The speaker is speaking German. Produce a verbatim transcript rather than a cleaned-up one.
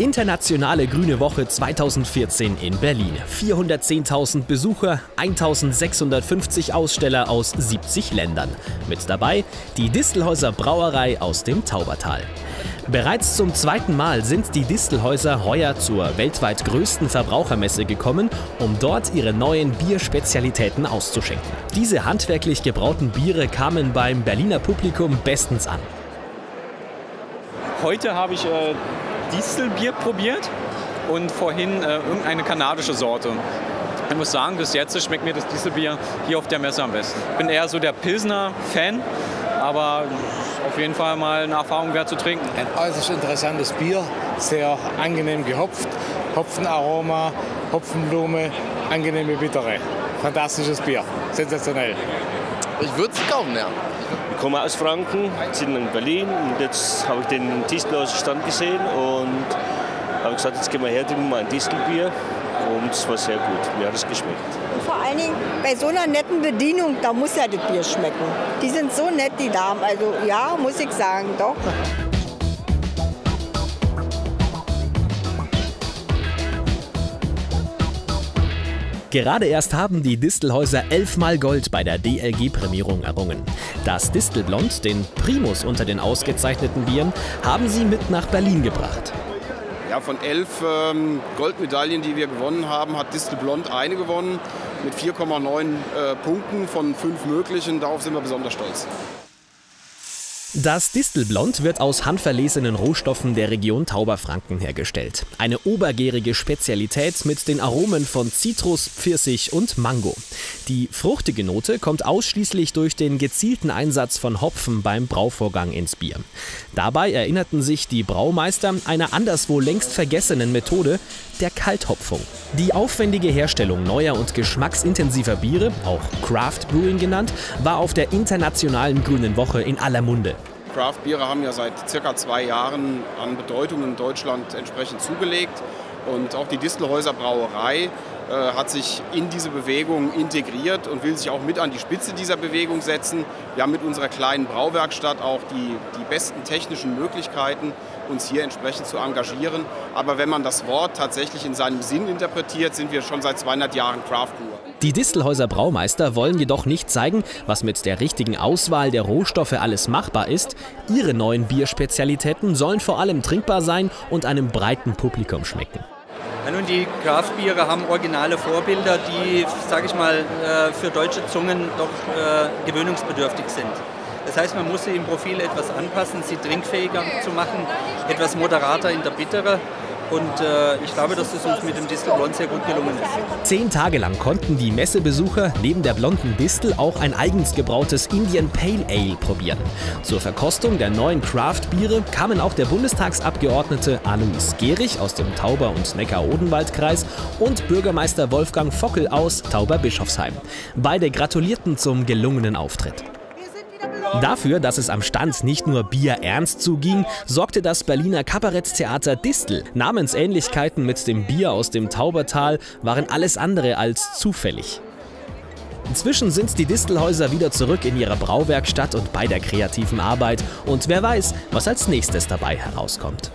Internationale Grüne Woche zweitausendvierzehn in Berlin. vierhundertzehntausend Besucher, eintausendsechshundertfünfzig Aussteller aus siebzig Ländern. Mit dabei die Distelhausen Brauerei aus dem Taubertal. Bereits zum zweiten Mal sind die Distelhäuser heuer zur weltweit größten Verbrauchermesse gekommen, um dort ihre neuen Bierspezialitäten auszuschenken. Diese handwerklich gebrauten Biere kamen beim Berliner Publikum bestens an. Heute habe ich äh, Distelbier probiert und vorhin äh, eine kanadische Sorte. Ich muss sagen, bis jetzt schmeckt mir das Distelbier hier auf der Messe am besten. Ich bin eher so der Pilsner-Fan, aber auf jeden Fall mal eine Erfahrung wert zu trinken. Ein äußerst interessantes Bier, sehr angenehm gehopft, Hopfenaroma, Hopfenblume, angenehme Bittere. Fantastisches Bier, sensationell. Ich würde es kaufen, ja. Ich komme aus Franken, sind in Berlin und jetzt habe ich den Distelhausen Stand gesehen und habe gesagt, jetzt gehen wir her, nehmen wir mal ein Distelbier. Und es war sehr gut, mir hat es geschmeckt. Und vor allen Dingen bei so einer netten Bedienung, da muss ja das Bier schmecken. Die sind so nett, die Damen, also ja, muss ich sagen, doch. Gerade erst haben die Distelhäuser elfmal Gold bei der D L G-Prämierung errungen. Das Distelblond, den Primus unter den ausgezeichneten Bieren, haben sie mit nach Berlin gebracht. Ja, von elf ähm, Goldmedaillen, die wir gewonnen haben, hat Distelblond eine gewonnen mit vier Komma neun äh, Punkten von fünf möglichen. Darauf sind wir besonders stolz. Das Distelblond wird aus handverlesenen Rohstoffen der Region Tauberfranken hergestellt. Eine obergärige Spezialität mit den Aromen von Zitrus, Pfirsich und Mango. Die fruchtige Note kommt ausschließlich durch den gezielten Einsatz von Hopfen beim Brauvorgang ins Bier. Dabei erinnerten sich die Braumeister einer anderswo längst vergessenen Methode, der Kalthopfung. Die aufwendige Herstellung neuer und geschmacksintensiver Biere, auch Craft Brewing genannt, war auf der Internationalen Grünen Woche in aller Munde. Craft-Biere haben ja seit circa zwei Jahren an Bedeutung in Deutschland entsprechend zugelegt. Und auch die Distelhäuser Brauerei äh, hat sich in diese Bewegung integriert und will sich auch mit an die Spitze dieser Bewegung setzen. Wir haben mit unserer kleinen Brauwerkstatt auch die, die besten technischen Möglichkeiten, uns hier entsprechend zu engagieren. Aber wenn man das Wort tatsächlich in seinem Sinn interpretiert, sind wir schon seit zweihundert Jahren Craft Brewer. Die Distelhäuser Braumeister wollen jedoch nicht zeigen, was mit der richtigen Auswahl der Rohstoffe alles machbar ist. Ihre neuen Bierspezialitäten sollen vor allem trinkbar sein und einem breiten Publikum schmecken. Nun, die Craft-Biere haben originale Vorbilder, die, sage ich mal, für deutsche Zungen doch gewöhnungsbedürftig sind. Das heißt, man muss sie im Profil etwas anpassen, sie trinkfähiger zu machen, etwas moderater in der Bittere. Und äh, ich glaube, dass es uns mit dem Distelblond sehr gut gelungen ist. Zehn Tage lang konnten die Messebesucher neben der blonden Distel auch ein eigens gebrautes Indian Pale Ale probieren. Zur Verkostung der neuen Craft-Biere kamen auch der Bundestagsabgeordnete Alois Gerich aus dem Tauber- und Neckar-Odenwald-Kreis und Bürgermeister Wolfgang Fockel aus Tauberbischofsheim. Beide gratulierten zum gelungenen Auftritt. Dafür, dass es am Stand nicht nur bierernst zuging, sorgte das Berliner Kabaretttheater Distel. Namensähnlichkeiten mit dem Bier aus dem Taubertal waren alles andere als zufällig. Inzwischen sind die Distelhäuser wieder zurück in ihrer Brauwerkstatt und bei der kreativen Arbeit. Und wer weiß, was als nächstes dabei herauskommt.